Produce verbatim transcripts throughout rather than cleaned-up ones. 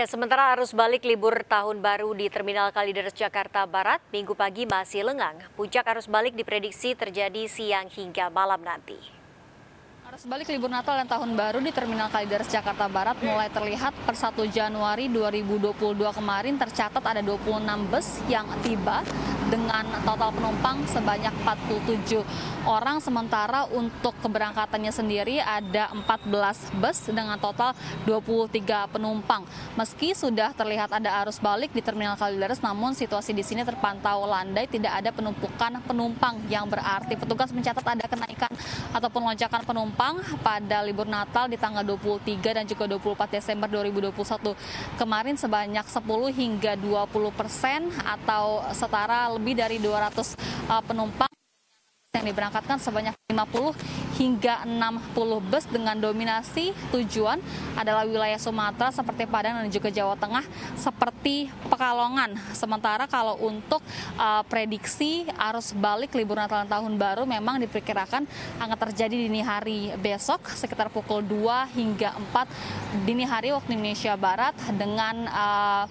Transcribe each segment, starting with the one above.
Ya, sementara arus balik libur tahun baru di Terminal Kalideres Jakarta Barat minggu pagi masih lengang. Puncak arus balik diprediksi terjadi siang hingga malam nanti. Arus balik libur Natal dan Tahun Baru di Terminal Kalideres Jakarta Barat mulai terlihat per satu Januari dua ribu dua puluh dua kemarin tercatat ada dua puluh enam bus yang tiba dengan total penumpang sebanyak empat puluh tujuh orang. Sementara untuk keberangkatannya sendiri ada empat belas bus dengan total dua puluh tiga penumpang. Meski sudah terlihat ada arus balik di Terminal Kalideres, namun situasi di sini terpantau landai, tidak ada penumpukan penumpang yang berarti. Petugas mencatat ada kenaikan ataupun lonjakan penumpang pada libur Natal di tanggal dua puluh tiga dan juga dua puluh empat Desember dua ribu dua puluh satu kemarin sebanyak sepuluh hingga dua puluh persen atau setara lebih dari dua ratus uh, penumpang yang diberangkatkan sebanyak lima puluh hingga enam puluh bus dengan dominasi tujuan adalah wilayah Sumatera seperti Padang dan juga Jawa Tengah seperti Pekalongan. Sementara kalau untuk uh, prediksi arus balik libur Natal dan Tahun Baru memang diperkirakan akan terjadi dini hari besok sekitar pukul dua hingga empat dini hari waktu Indonesia Barat dengan uh,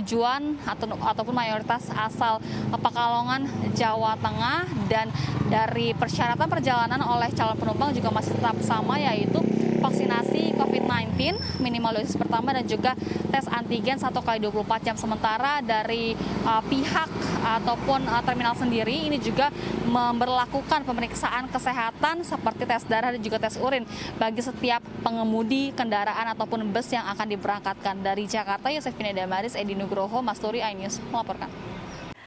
tujuan atau ataupun mayoritas asal Pekalongan, Jawa Tengah, dan dari persyaratan perjalanan oleh calon penumpang juga masih tetap sama, yaitu vaksinasi COVID sembilan belas minimal dosis pertama dan juga tes antigen satu kali dua puluh empat jam. Sementara dari uh, pihak ataupun uh, terminal sendiri ini juga memberlakukan pemeriksaan kesehatan seperti tes darah dan juga tes urin bagi setiap pengemudi kendaraan ataupun bus yang akan diberangkatkan. Dari Jakarta, Yosefine Damaris, Edi Nugroho, Mastori, Ainews melaporkan.